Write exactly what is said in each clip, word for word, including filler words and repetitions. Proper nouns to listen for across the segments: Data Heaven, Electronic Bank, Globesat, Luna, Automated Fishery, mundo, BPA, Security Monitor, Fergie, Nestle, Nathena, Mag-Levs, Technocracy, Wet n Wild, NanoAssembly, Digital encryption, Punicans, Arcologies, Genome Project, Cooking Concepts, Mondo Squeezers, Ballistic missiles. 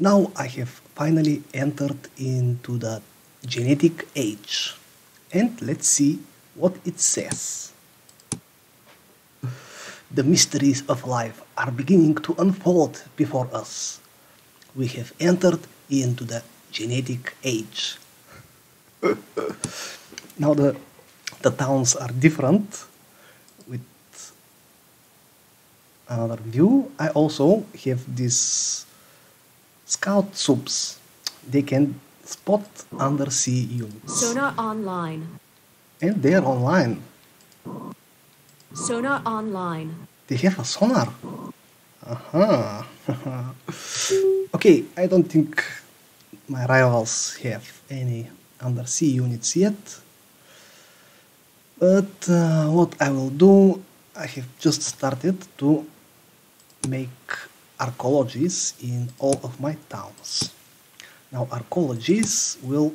Now I have finally entered into the genetic age, and let's see what it says. The mysteries of life are beginning to unfold before us. We have entered into the genetic age. Now the, the towns are different. With another view, I also have these scout subs. They can spot undersea units. Sonar online. And they are online. Sonar online. They have a sonar. Aha. Okay, I don't think my rivals have any undersea units yet. But uh, what I will do, I have just started to make Arcologies in all of my towns. Now Arcologies will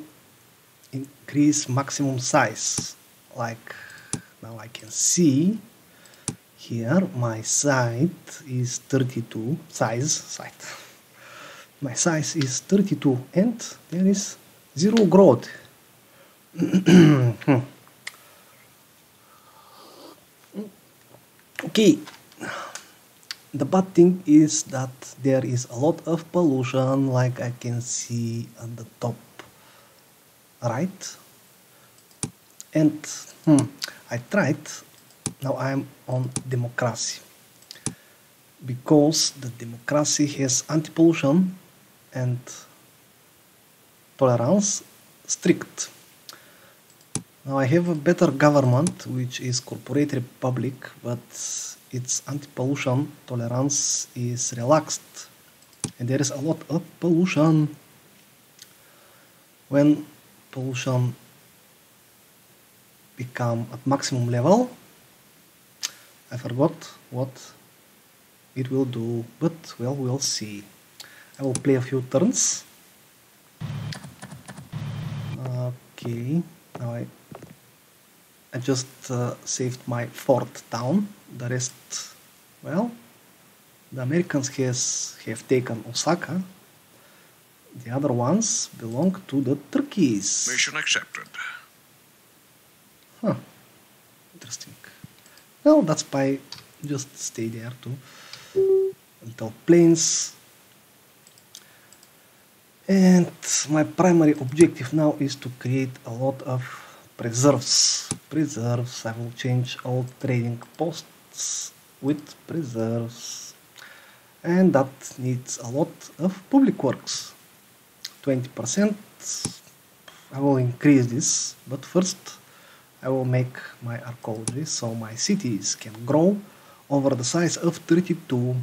increase maximum size. Like now I can see here my site is thirty-two size site. My size is thirty-two and there is zero growth. Okay. The bad thing is that there is a lot of pollution, like I can see at the top right. And hmm, I tried, now I'm on democracy, because the democracy has anti-pollution and tolerance strict. Now I have a better government, which is corporate republic, but its anti-pollution tolerance is relaxed, and there is a lot of pollution. When pollution become at maximum level, I forgot what it will do, but well, we'll see. I will play a few turns. Okay, now I, I just uh, saved my fourth town. The rest, well, the Americans has, have taken Osaka. The other ones belong to the Turkeys. Mission accepted. Huh. Interesting. Well, that's why just stay there too. Until planes. And my primary objective now is to create a lot of preserves. Preserves. I will change all trading posts with preserves, and that needs a lot of public works. Twenty percent. I will increase this, but first I will make my arcology so my cities can grow over the size of thirty-two.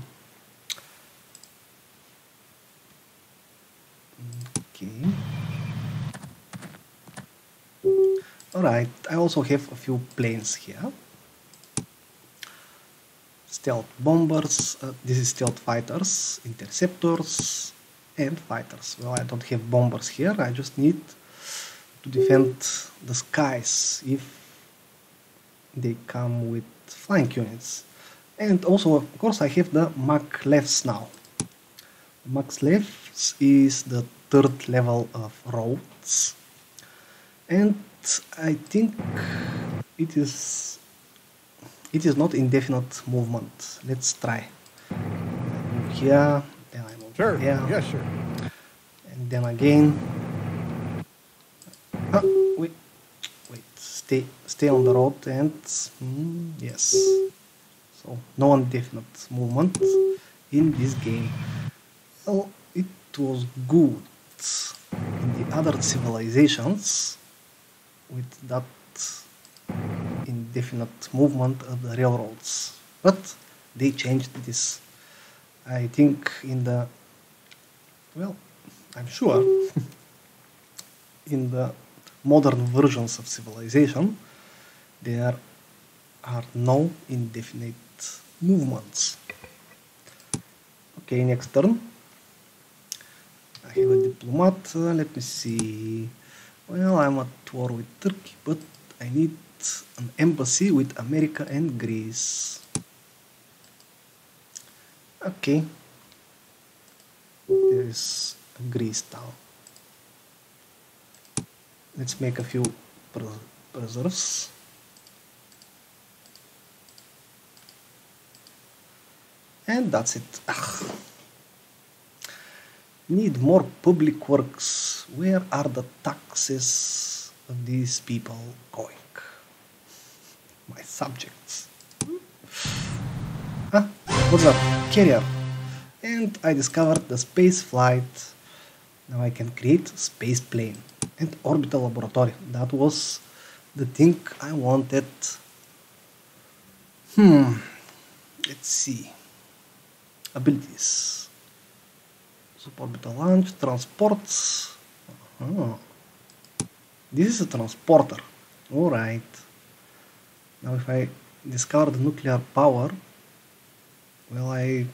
Okay. Alright, I also have a few planes here. Stealth bombers, uh, this is stealth fighters, interceptors and fighters. Well, I don't have bombers here, I just need to defend the skies if they come with flying units. And also, of course, I have the Mag-Levs now. Mag-Levs is the third level of roads, and I think it is It is not indefinite movement. Let's try. I move here, then I move sure. here. Yes, sure. And then again. Ah, wait, wait. Stay, stay on the road and mm, yes. So no indefinite movement in this game. Well, it was good in the other civilizations with that indefinite movement of the railroads, but they changed this. I think in the, well, I'm sure in the modern versions of civilization there are no indefinite movements. Okay, next turn. I have a diplomat. Uh, let me see. Well, I'm at war with Turkey, but I need an embassy with America and Greece. Okay. There is Greece now. Let's make a few preserves. And that's it. Ugh. Need more public works. Where are the taxes of these people going? My subjects. Ah, what's up? Carrier. And I discovered the space flight. Now I can create a space plane and orbital laboratory. That was the thing I wanted. Hmm. Let's see. Abilities. Suborbital launch, transports. Uh-huh. This is a transporter. Alright. Now if I discover the nuclear power, well, I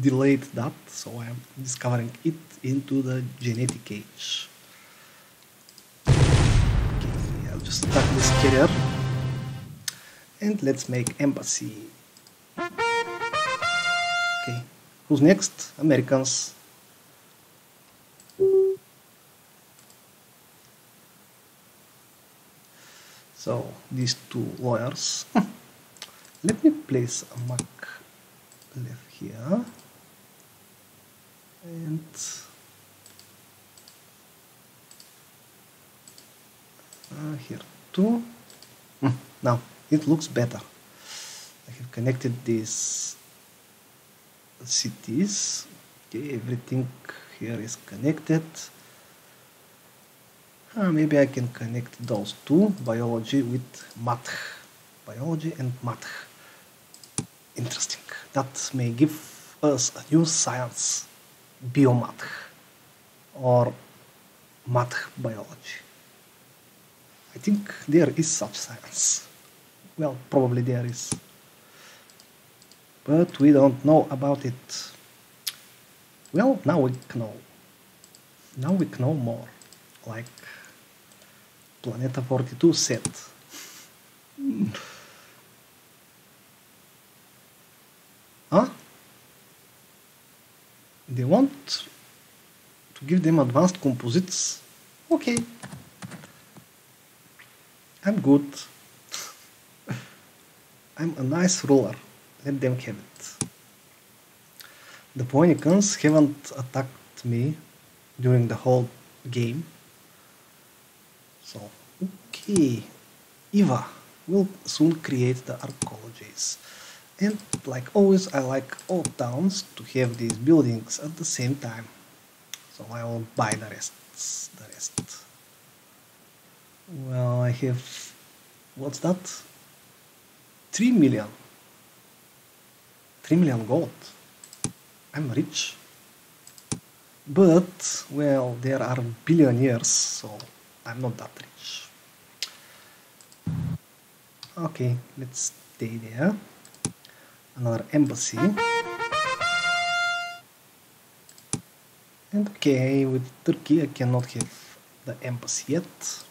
delayed that, so I am discovering it into the genetic age. Okay, I'll just attack this carrier. And let's make embassy. Okay, who's next? Americans. So, these two lawyers. Let me place a Mag-Lev here. And uh, here too. Mm, now, it looks better. I have connected these cities. Okay, everything here is connected. Uh, maybe I can connect those two, biology with math. Biology and math. Interesting. That may give us a new science, biomath or math biology. I think there is such science. Well, probably there is. But we don't know about it. Well, now we know. Now we know more. Like Planeta forty-two set. Huh? They want to give them advanced composites? Okay. I'm good. I'm a nice ruler. Let them have it. The Punicans haven't attacked me during the whole game. So, okay, Eva will soon create the Arcologies. And like always, I like all towns to have these buildings at the same time. So I will buy the rest. The rest. Well, I have, what's that? three million. three million gold. I'm rich. But, well, there are billionaires, so I'm not that rich. Okay, let's stay there. Another embassy. And okay, with Turkey I cannot have the embassy yet.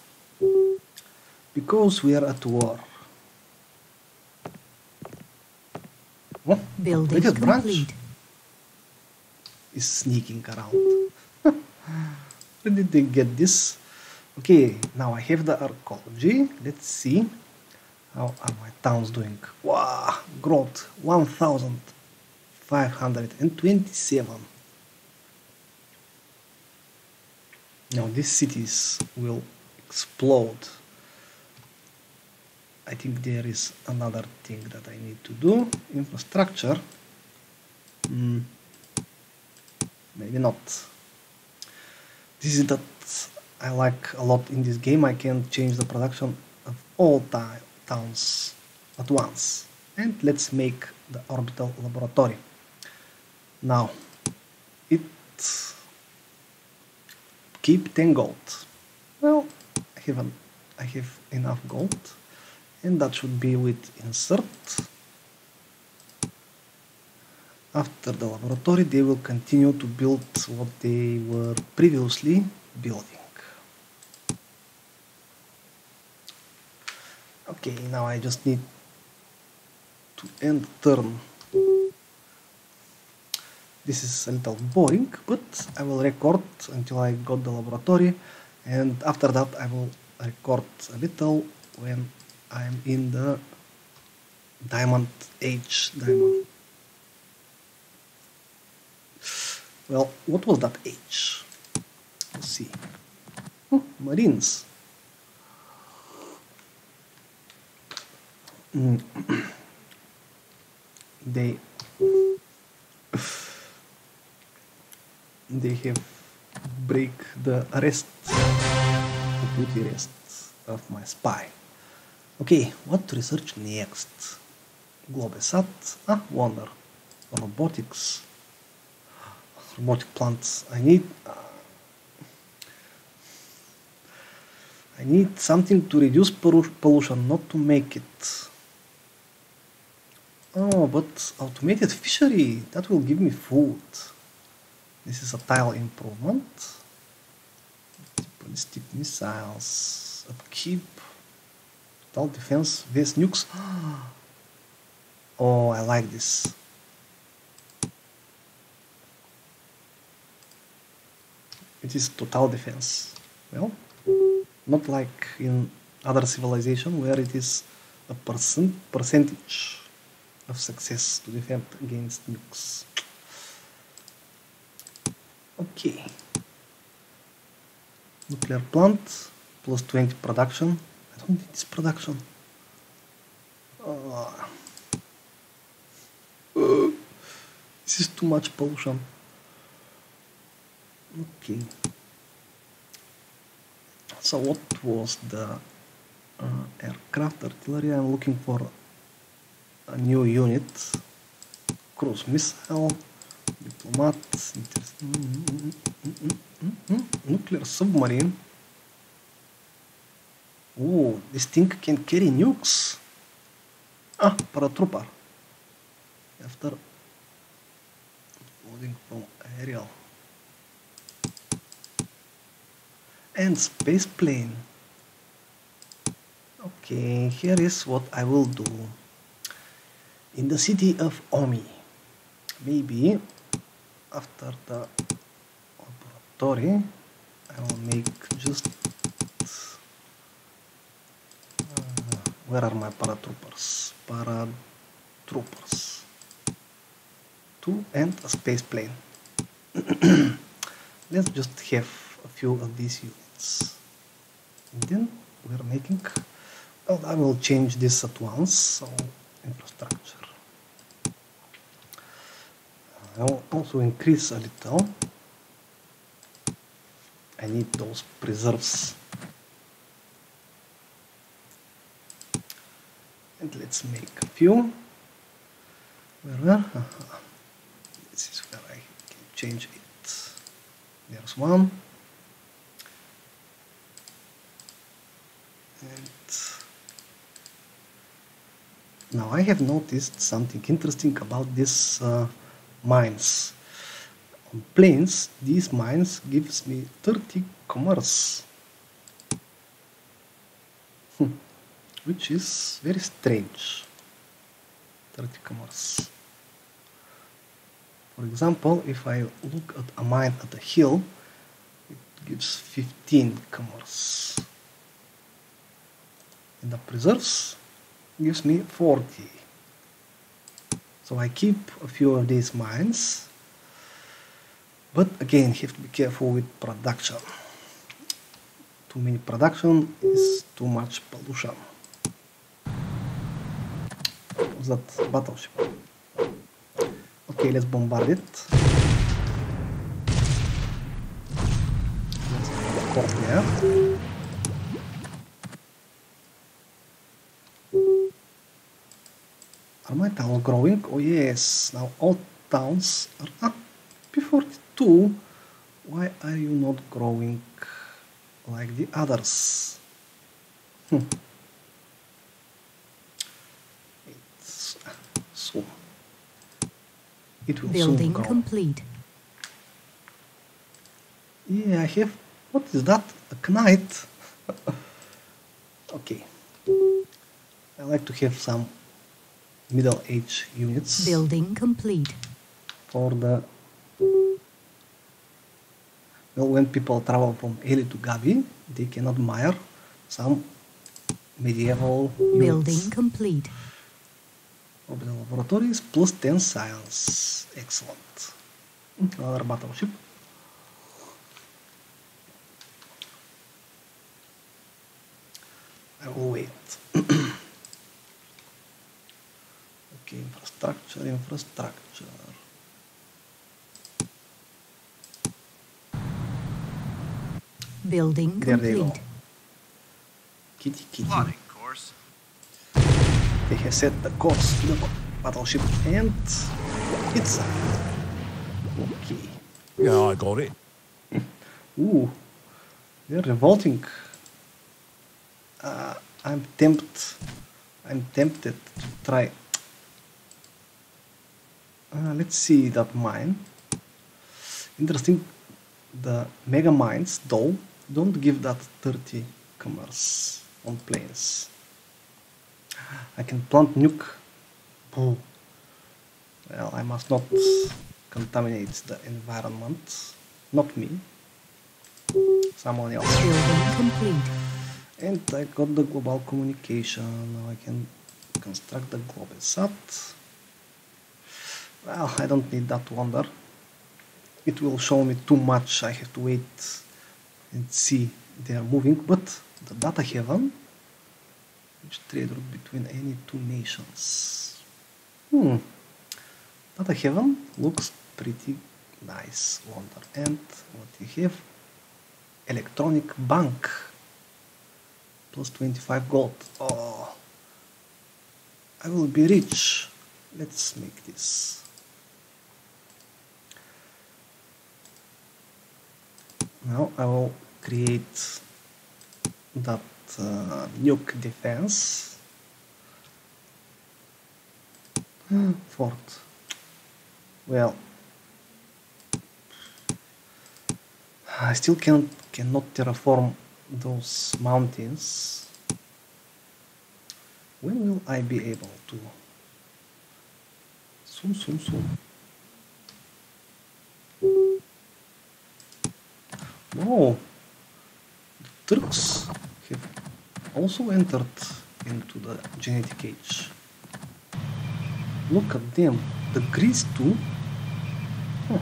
Because we are at war. What? Building complete. Is sneaking around. Where did they get this? Okay, now I have the arcology. Let's see how are my towns doing. Wow, growth one thousand five hundred twenty-seven. Now these cities will explode. I think there is another thing that I need to do. Infrastructure. Mm, maybe not. This is that. I like a lot in this game, I can change the production of all towns at once. And let's make the orbital laboratory. Now, it keep ten gold. Well, I have, an, I have enough gold. And that should be with insert. After the laboratory, they will continue to build what they were previously building. Okay, now I just need to end turn. This is a little boring, but I will record until I got the laboratory, and after that I will record a little when I'm in the diamond age. Diamond. Well, what was that age? Let's see. Oh, Marines. Mm. They they have break the arrest, complete arrest of my spy. Okay, what to research next? Globesat. Ah, wonder. Robotics. Robotic plants. I need. Uh, I need something to reduce pollution, not to make it. Oh, but automated fishery, that will give me food. This is a tile improvement. Ballistic missiles, upkeep, total defense, V S nukes. Oh, I like this. It is total defense. Well, not like in other civilization where it is a percent percentage of success to defend against nukes. Okay. Nuclear plant plus twenty production. I don't need this production. Uh, uh, this is too much pollution. Okay. So what was the uh, aircraft artillery? I'm looking for a new unit. Cruise missile, diplomat, mm -hmm, mm -hmm, mm -hmm. Nuclear submarine. Oh, this thing can carry nukes. Ah, paratrooper. After loading from aerial. And space plane. Okay, here is what I will do. In the city of Omi, maybe after the laboratory, I will make just. Uh, where are my paratroopers? Paratroopers. Two and a space plane. Let's just have a few of these units. And then we are making. Well, I will change this at once. So infrastructure. I will also increase a little. I need those preserves. And let's make a few. Where were? Uh-huh. This is where I can change it. There's one. Now I have noticed something interesting about these uh, mines. On planes, these mines gives me thirty commerce, hmm. which is very strange. thirty commerce. For example, if I look at a mine at a hill, it gives fifteen commerce. And the preserves gives me forty. So I keep a few of these mines, but again have to be careful with production. Too many production is too much pollution. What was that battleship? Okay, let's bombard it. Let's port there. Are my towns growing? Oh yes, now all towns are up. P forty-two, why are you not growing like the others? Hmm. It's so. It will Building soon grow. Complete. Yeah, I have. What is that? A knight? Okay. I like to have some middle age units. Building complete. For the when people travel from Eli to Gavi, they can admire some medieval building units. Complete. Orbital laboratories plus ten science. Excellent. Another battleship. I will wait. Okay, infrastructure, infrastructure. Building there complete. They go. Kitty, kitty. Plotting course. They have set the course to the battleship and it's up. Okay. Yeah, I got it. Ooh, they're revolting. Uh, I'm tempted. I'm tempted to try. Uh, let's see that mine. Interesting. The mega mines, though, don't give that thirty commerce on planes. I can plant nuke. Well, I must not contaminate the environment. Not me. Someone else. And I got the global communication. Now I can construct the Globesat. Well, I don't need that wonder. It will show me too much. I have to wait and see. They are moving, but the Data Heaven, which trade route between any two nations. Hmm. Data Heaven looks pretty nice, wonder. And what you have? Electronic Bank. Plus twenty-five gold. Oh, I will be rich. Let's make this. Now I will create that uh, nuke defense. Fort. Well, I still can cannot terraform those mountains. When will I be able to? Soon, soon, soon. Wow, the Turks have also entered into the genetic age. Look at them, the Greece too. Huh.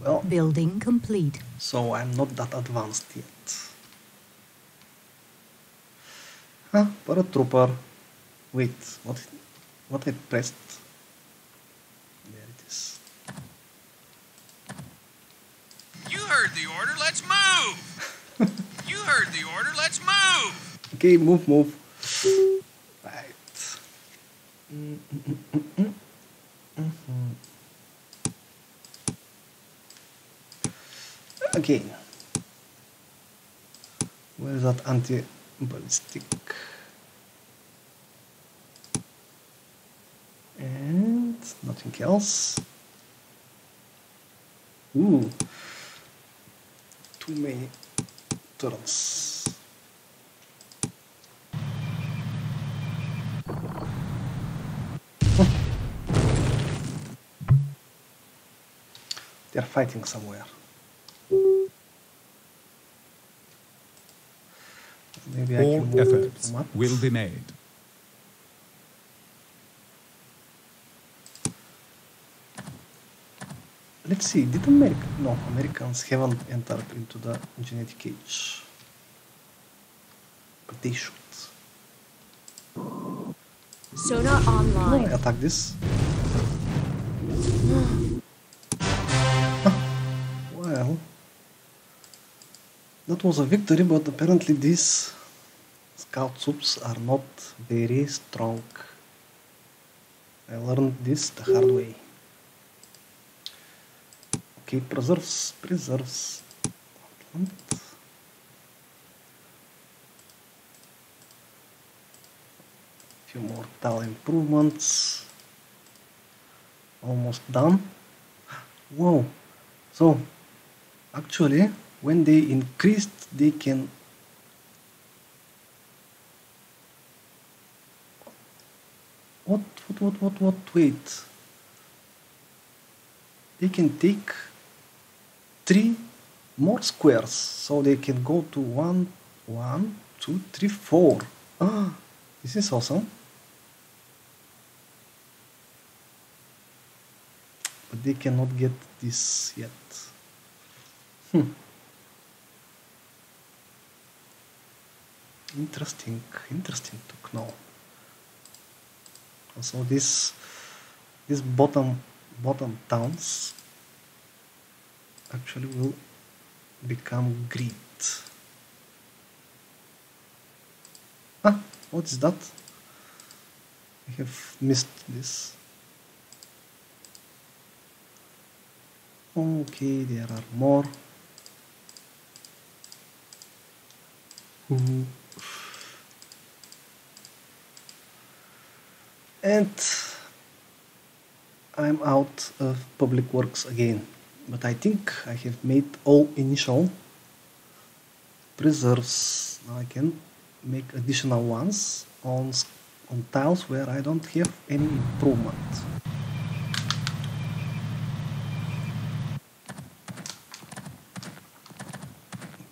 Well, building complete. So I'm not that advanced yet. Huh, paratrooper. Wait, what? What I pressed? There it is. You heard the order, let's move! You heard the order, let's move! Okay, move, move. Right. Mm -mm -mm -mm. Mm -hmm. Okay. Where is that anti-ballistic? And nothing else. Ooh. Too many turtles. Huh. They're fighting somewhere. Maybe all I can move efforts will be made. Let's see, did America... No, Americans haven't entered into the genetic age. But they should. Sonar online. No, attack this. Ah, well... That was a victory, but apparently these... Scout troops are not very strong. I learned this the hard way. Okay, preserves, preserves. Few more tile improvements. Almost done. Wow! So, actually, when they increased, they can. What? What? What? What? What? Wait. They can take. three more squares, so they can go to one, one, two, three, four. Ah, this is awesome. But they cannot get this yet. Hmm. Interesting, interesting to know. So this, this bottom, bottom towns actually will become grid. Ah, what is that? I have missed this. Okay, there are more. Mm-hmm. And I'm out of public works again, but I think I have made all initial preserves. Now I can make additional ones on, on tiles where I don't have any improvement.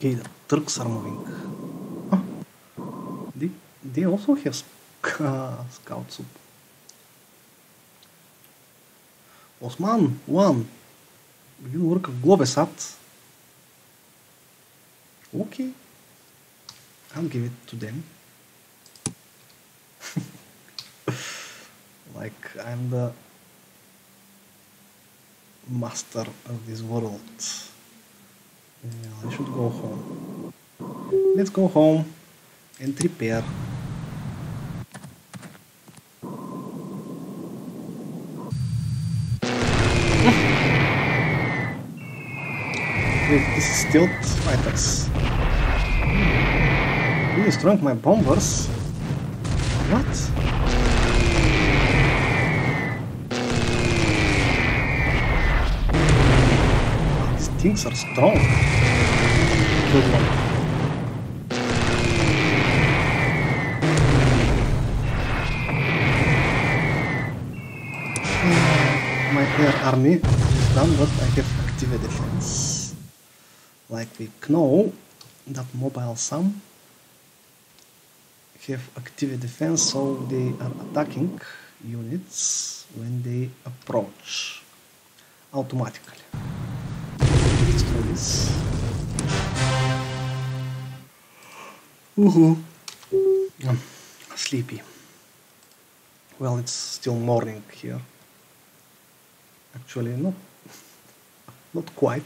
Okay, the Turks are moving. Oh, they, they also have sc uh, scout soup. Osman, one. Begin work of Globesat. Okay. I'll give it to them. Like I'm the master of this world. Yeah, I should go home. Let's go home and repair. This is still fighters. You destroying my bombers? What? These things are strong. Good one. My air army is done, but I have active defense. Like we know that mobile SAM have active defense, so they are attacking units when they approach automatically. Let's do this. Woohoo! I'm sleepy. Well, it's still morning here. Actually, not, not quite.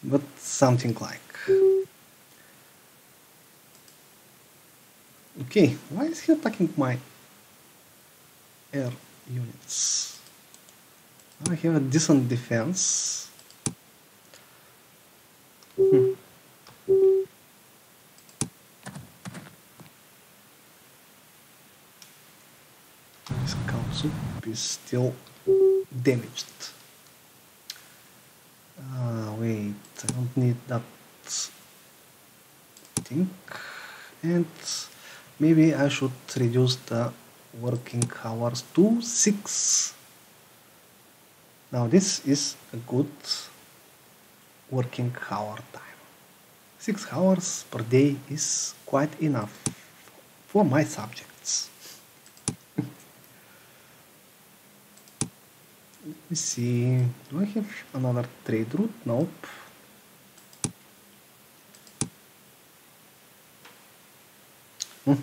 But something like. Okay, why is he attacking my air units? I have a decent defense. Hmm. This council is still damaged. Ah, wait, I don't need that thing. And maybe I should reduce the working hours to six. Now this is a good working hour time. Six hours per day is quite enough for my subjects. Let me see, do I have another trade route? Nope. Hmm.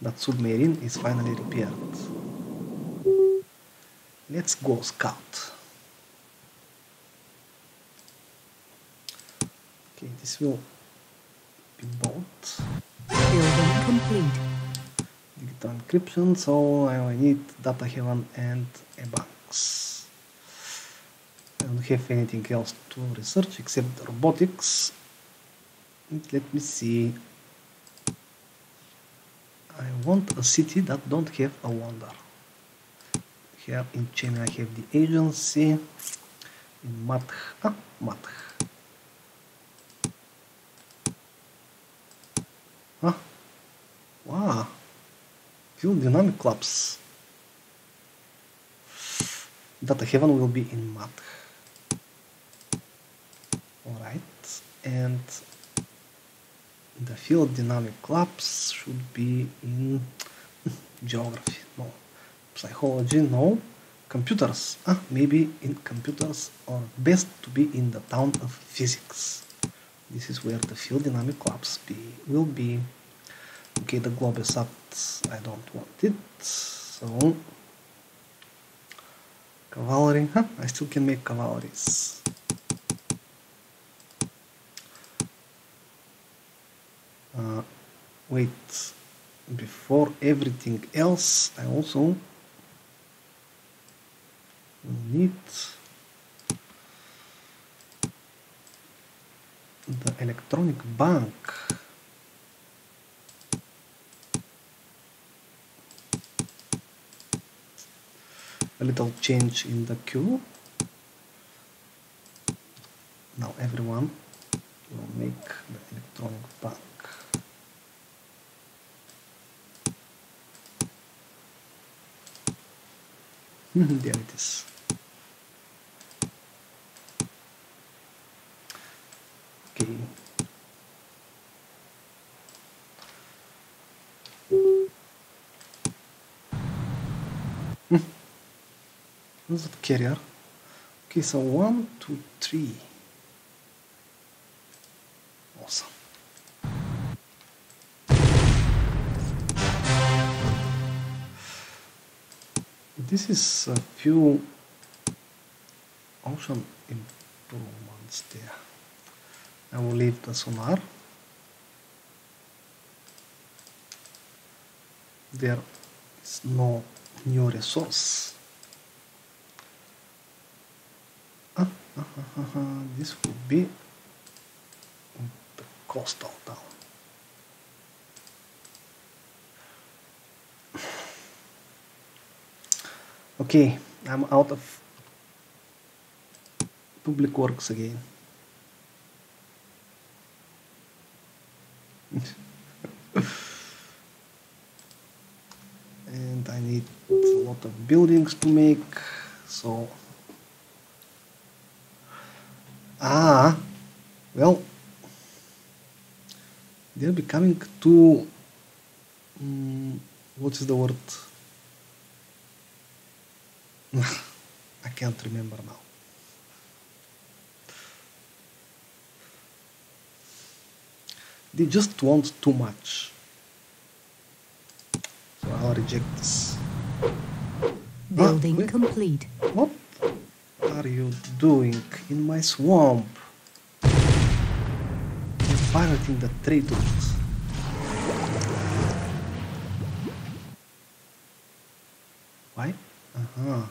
That submarine is finally repaired. Let's go scout. Okay, this will be bought. Building complete. Digital encryption, so I need Data Heaven and a banks. I don't have anything else to research except robotics. Let me see. I want a city that don't have a wonder. Here in China I have the agency. In Math. Ah, Math. Ah. Wow. Field dynamic clubs. Data Heaven will be in Math. right, and the field dynamic collapse should be in geography, no, psychology, no, computers, ah, maybe in computers, or best to be in the town of physics. This is where the field dynamic collapse be, will be. Okay, the Globesat, I don't want it, so cavalry, huh? I still can make cavalries. Uh, wait, before everything else, I also need the electronic bank. A little change in the queue. Now everyone will make the electronic bank. There it is. Okay. What's the carrier? Okay, so one, two, three. Awesome. This is a few ocean improvements there. I will leave the sonar. There is no new resource. Ah, ah, ah, ah, this will be the coastal town. Okay, I'm out of public works again. And I need a lot of buildings to make, so... Ah, well, they're becoming too... Um, what is the word? I can't remember now. They just want too much. So I'll reject this. Building ah, complete. What are you doing in my swamp? You're pirating the trade routes. Why? Uh-huh.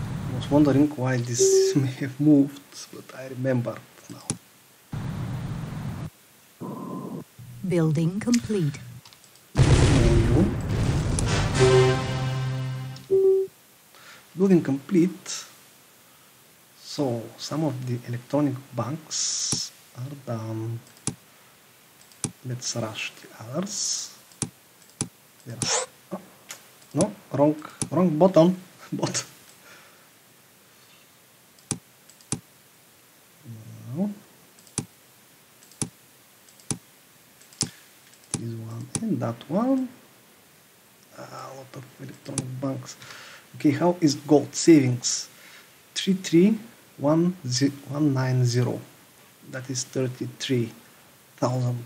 I was wondering why this may have moved, but I remember now. Building complete. Building complete. So some of the electronic banks are done. Let's rush the others. Yes. Oh, no, wrong, wrong button. But no. This one and that one. A lot of electronic banks. Okay, how is gold savings? three three one one nine zero. That is thirty-three thousand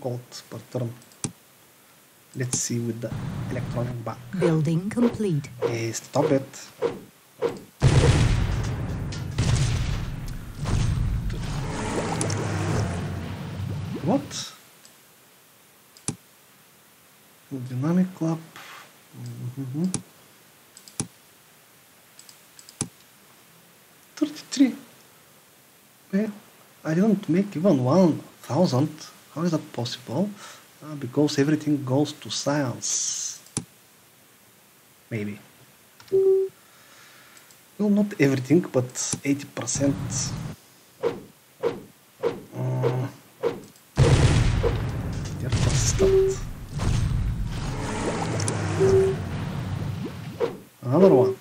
gold per term. Let's see with the electronic bank. Building complete. Hey, stop it. What? Dynamic club. Mm-hmm. thirty-three. Well, I didn't make even one thousand. How is that possible? Uh, because everything goes to science. Maybe. Well, not everything, but eighty percent. Uh, they're persistent. Another one.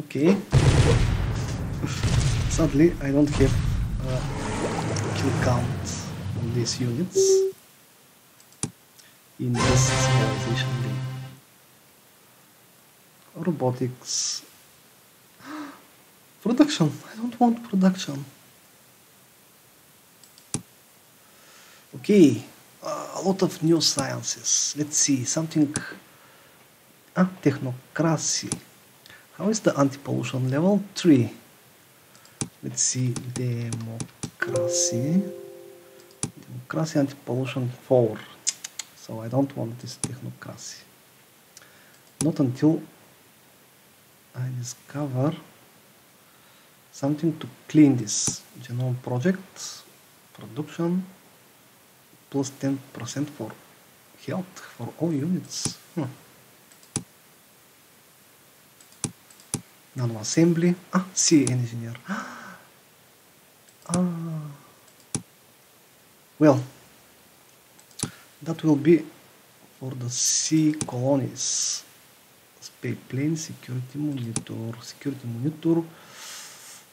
Okay. Sadly, I don't have a kill count on these units in this civilization game. Robotics. Production. I don't want production. Okay, uh, a lot of new sciences. Let's see, something... Ah, Technocracy. How is the anti-pollution level? three. Let's see, democracy. Democracy, anti-pollution four. So I don't want this Technocracy. Not until I discover something to clean this. Genome Project, production. Plus ten percent for health for all units. Hmm. NanoAssembly. Ah, C engineer. Ah. Well, that will be for the C colonies. Space plane, security monitor. Security monitor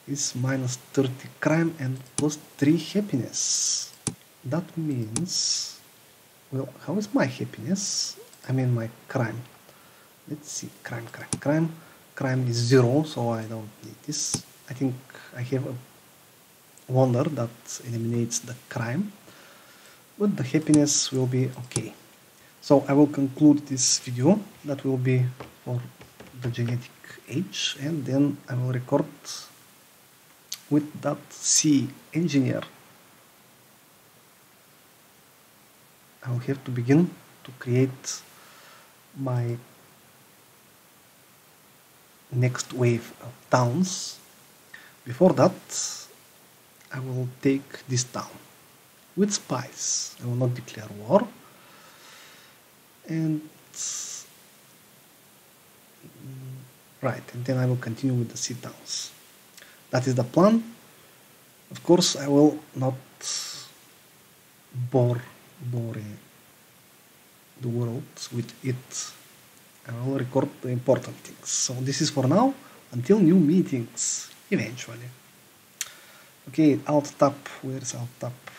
is minus thirty crime and plus three happiness. That means, well, how is my happiness? I mean my crime. Let's see, crime, crime, crime. Crime is zero, so I don't need this. I think I have a wonder that eliminates the crime. But the happiness will be okay. So I will conclude this video. That will be for the genetic age. And then I will record with that C engineer. I will have to begin to create my next wave of towns. Before that, I will take this town with spies. I will not declare war. And right, and then I will continue with the sea towns. That is the plan. Of course, I will not bore boring the world with it. I will record the important things. So this is for now, until new meetings, eventually. Okay, alt tab, where's alt tab?